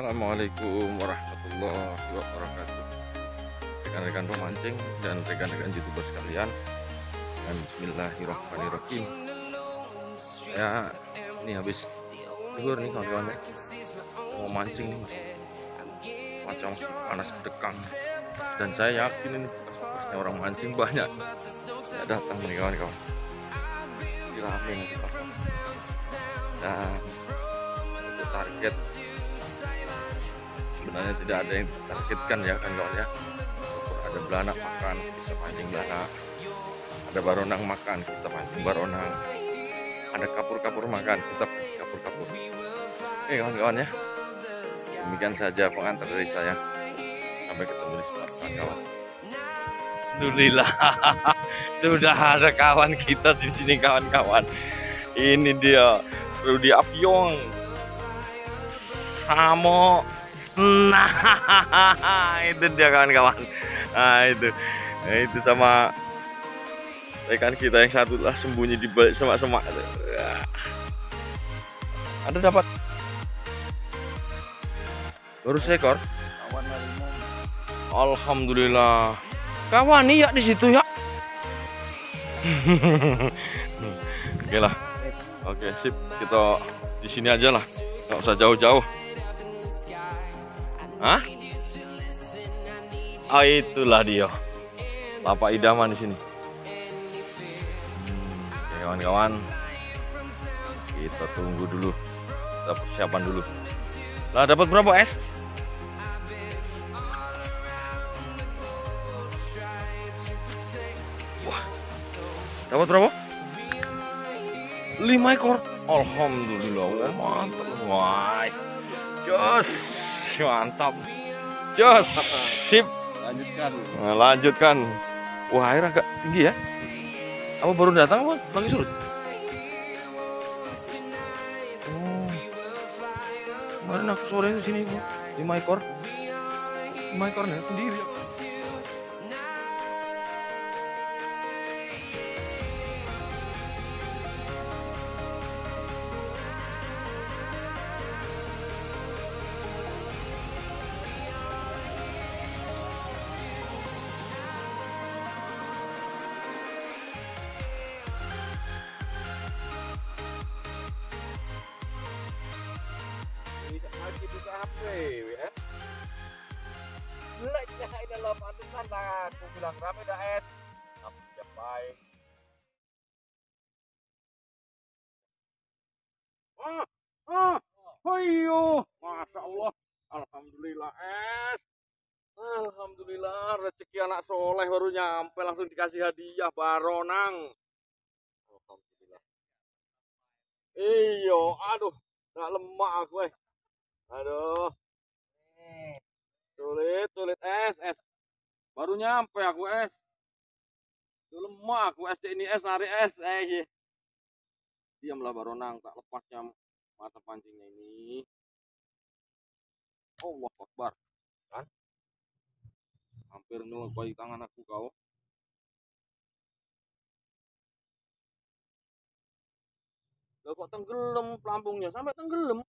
Assalamualaikum warahmatullahi wabarakatuh. Rekan-rekan pemancing dan rekan-rekan YouTuber sekalian. Dan bismillahirrahmanirrahim. Ya, ini habis tidur nih kawan-kawan. Mau mancing nih. Macam panas dekam, dan saya yakin ini orang mancing banyak tidak datang nih kawan-kawan, dirapiin nih kawan. Dan untuk target sebenarnya tidak ada yang ditargetkan ya kawan-kawan ya. Ada belanak makan, kita mancing belanak, ada baronang makan, kita mancing baronang, ada kapur-kapur makan, kita mancing kapur-kapur. Oke kawan-kawan ya, demikian saja pengantar dari saya. Sampai ketemu di sebelah kawan. Alhamdulillah sudah ada kawan kita di sini kawan-kawan. Ini dia Rudy Apion Samo. Nah itu dia kawan-kawan. Nah itu sama rekan kita yang satu lah, sembunyi di balik semak-semak. Ada dapat baru seekor. Alhamdulillah kawan iya di situ ya. Oke lah, oke sip, kita di sini aja lah, nggak usah jauh-jauh. Hah? Ah itulah dia bapak idaman di sini. Kawan-kawan kita tunggu dulu, kita persiapan dulu lah. Dapat berapa es? Wah, dapat berapa? 5 ekor. Alhamdulillah, mantap. Wah, jos, mantap, jos, sip. Lanjutkan. Nah, lanjutkan. Wah, air agak tinggi ya. Apa baru datang bos? Lagi surut. Kemarin aku sore di sini 5 ekor, 5 ekor nih sendiri. Aku bilang rame daet, tapi dia baik. Hoyo, masya Allah, alhamdulillah es, alhamdulillah rezeki anak soleh baru nyampe langsung dikasih hadiah baronang. Alhamdulillah. Iyo, aduh, nggak lemak aku aduh, sulit es. Baru nyampe aku es. Dulu mah aku es ini es hari es eh. Diamlah baronang tak lepasnya mata pancingnya ini. Allah Akbar. Kan? Hampir nyelupai tangan aku kau. Loh kok tenggelam pelampungnya sampai tenggelam.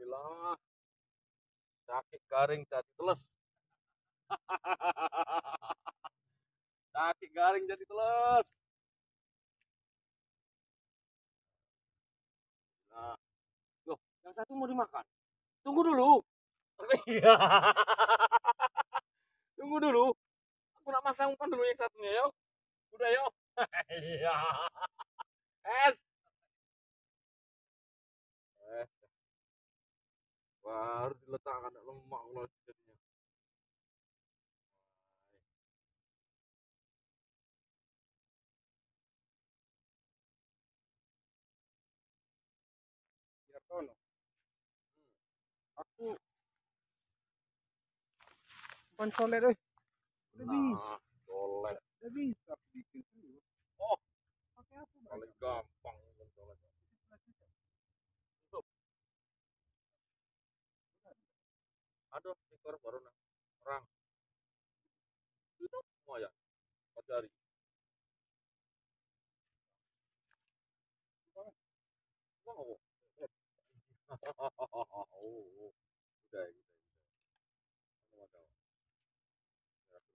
Alhamdulillah cakik garing jadi teles. Cakik garing jadi teles. Nah, loh, yang satu mau dimakan. Tunggu dulu. pasangkan dulu yang satunya, yo. Udah, yo. Iya. Es. Baru diletakkan lemak loh jadinya. Ya tono. Aku pancolet deh. Udah bisa bikin dulu. Oh, pakai apa? Paling gampang pancolet. Aduh, ekor baru nah orang itu semua ya dari wow udah ini. Oh,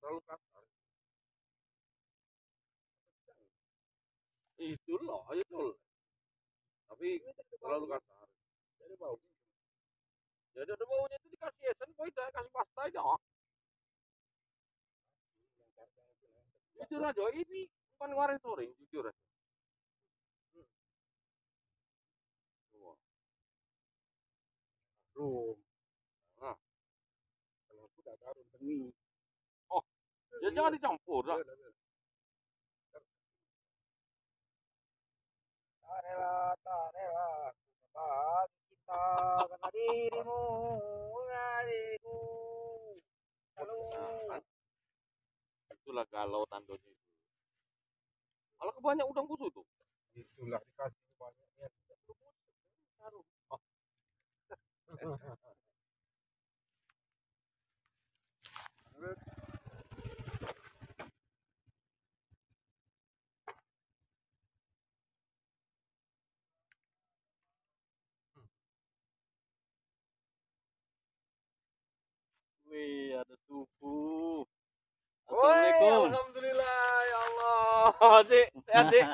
terlalu kasar itu loh, ayo dulu. Tapi terlalu kasar. Jadi bau. Jadi ada baunya itu dikasih esen, boy, dah kasih pasta aja. Jujur aja, ini bukan kemarin sore, jujur aja. Rum. Nah, kalau aku dah taruh benih. Oh, ya jangan dicampur lah. Rela kita kena dirimu adikku lalu itulah galau tandonya itu kalau kebanyak udang busuk tuh itulah dikasih banyaknya taruh oh. Wih, ada subuh. Assalamualaikum. Woy, alhamdulillah ya Allah. Cik, sehat Cik.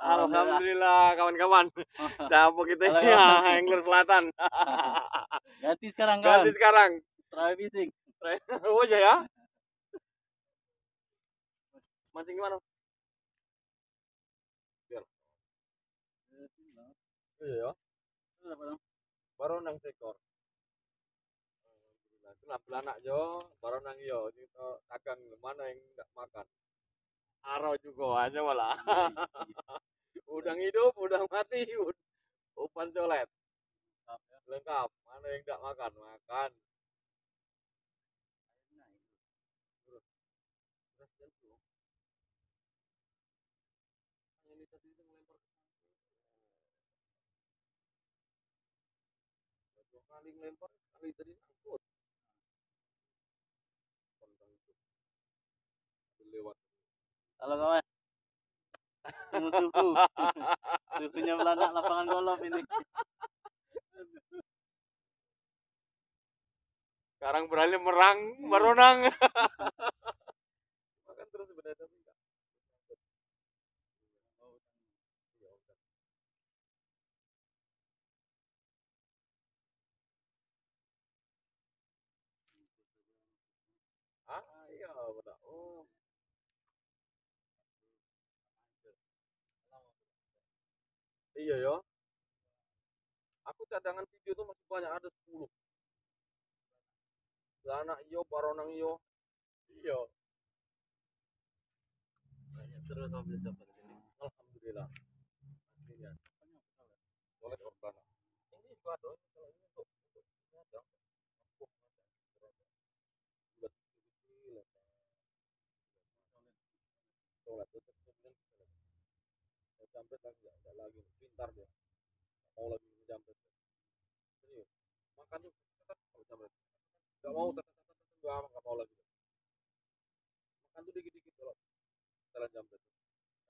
Alhamdulillah kawan-kawan. Dah begitu ya, angler selatan. Ganti sekarang kawan. Ganti sekarang. Try fishing. Oh ya ya. Mancing gimana? Biar. Iya. Baru nang sekor. Nah, belanak yo, baru nang yo, ini dagang mana yang enggak makan. Aro juga aja malah. Udang hidup, udang mati, umpan colet. Lengkap, mana yang enggak makan, makan. Kali melempar, kali jadi angkut. Lewat. Halo kawan. Tunggu suku. Sukunya belanak lapangan golf ini. Sekarang beralih merang, meronang. Makan terus berdaya enggak? Ah, iya, benar. Oh. Iya ya. Aku cadangan video tuh masih banyak ada 10. Anak yo, baronang yo. Iya. Banyak terus habis dapat ini. Alhamdulillah. Akhirnya. Boleh korban. Ini juga dong kalau ini untuk dong. Jampret lagi ya, enggak lagi pintar dia mau lagi menjampret serius makannya tetap kalau jampret enggak mau tetap enggak mau lagi makan tuh dikit-dikit kalau jalan jampret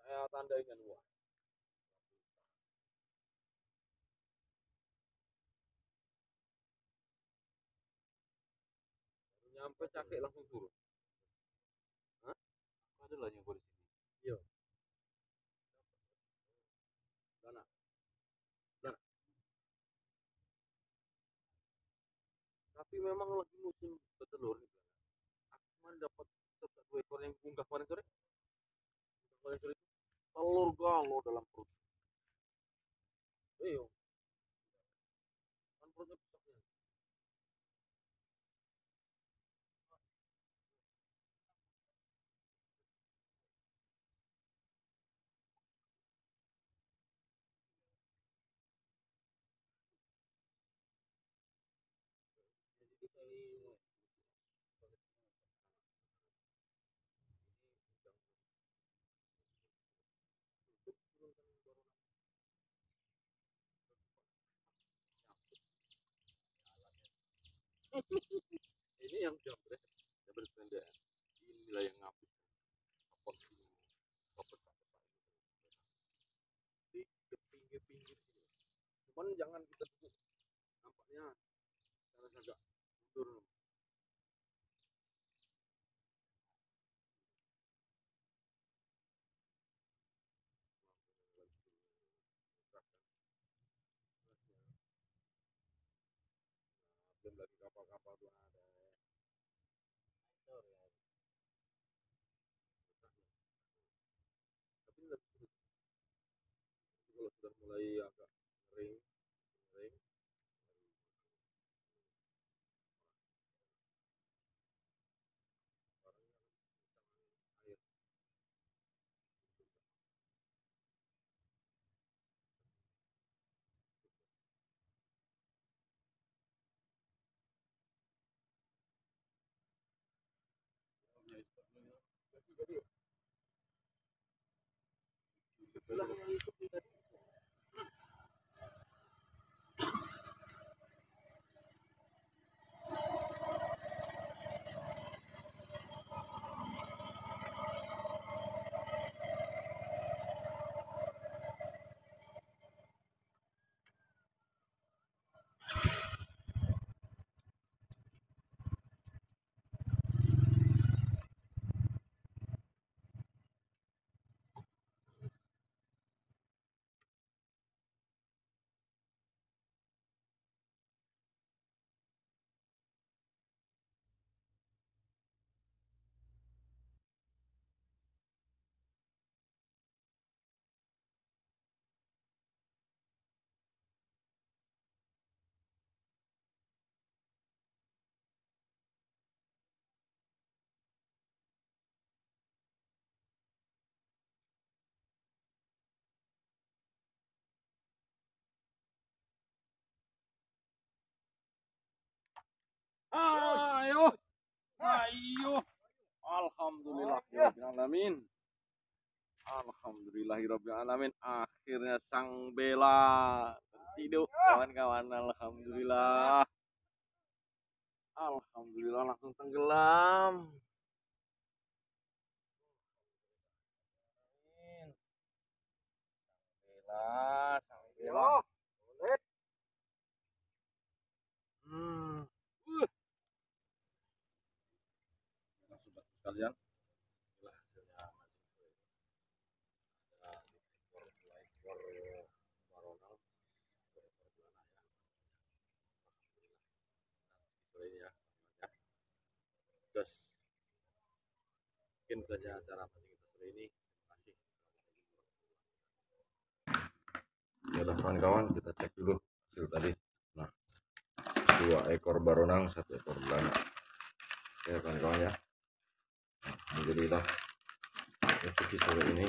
saya tandain kan wah nyampe cakek langsung turun. Hah? Ada lah yang boleh sini iya. tapi memang lagi musim petelur di belakang. Aku kemarin dapat 2 ekor yang unggah kemarin sore. Telur galau dalam perut. Ayo. Kan perutnya besarnya. Ini yang jambret pendek. Inilah yang ngapus. Apot sini. Di pinggir-pinggir sini. Cuman jangan kita tepuk. Nampaknya harus agak mundur. Lagi kapal-kapal tuh ada motor ya, tapi kalau sudah mulai agak kering sebelahnya itu kita ayo, alhamdulillahirobbilalamin. Akhirnya sang bela hidup kawan-kawan. Alhamdulillah langsung tenggelam. Sang bela. Kalian lah hasilnya mancing gue ada di ekor baronal ekor bulan ayam alhamdulillah ini ya guys mungkin saja acara mancing kita sore ini. Terima kasih ya kawan-kawan, kita cek dulu hasil tadi. Nah, 2 ekor baronang, 1 ekor bulan ya kawan-kawan ya. Alhamdulillah rezeki sore ini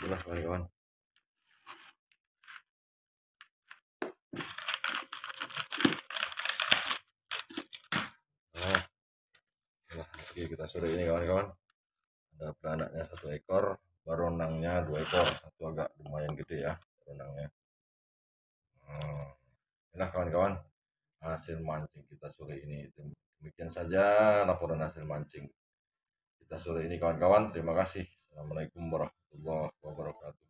inilah kawan-kawan. Nah, rezeki kita sore ini kawan-kawan. Ada beranaknya 1 ekor, baronangnya 2 ekor, 1 agak lumayan gede ya baronangnya. Inilah kawan-kawan hasil mancing kita sore ini. Demikian saja laporan hasil mancing kita sore ini kawan-kawan. Terima kasih. Assalamualaikum warahmatullahi wabarakatuh.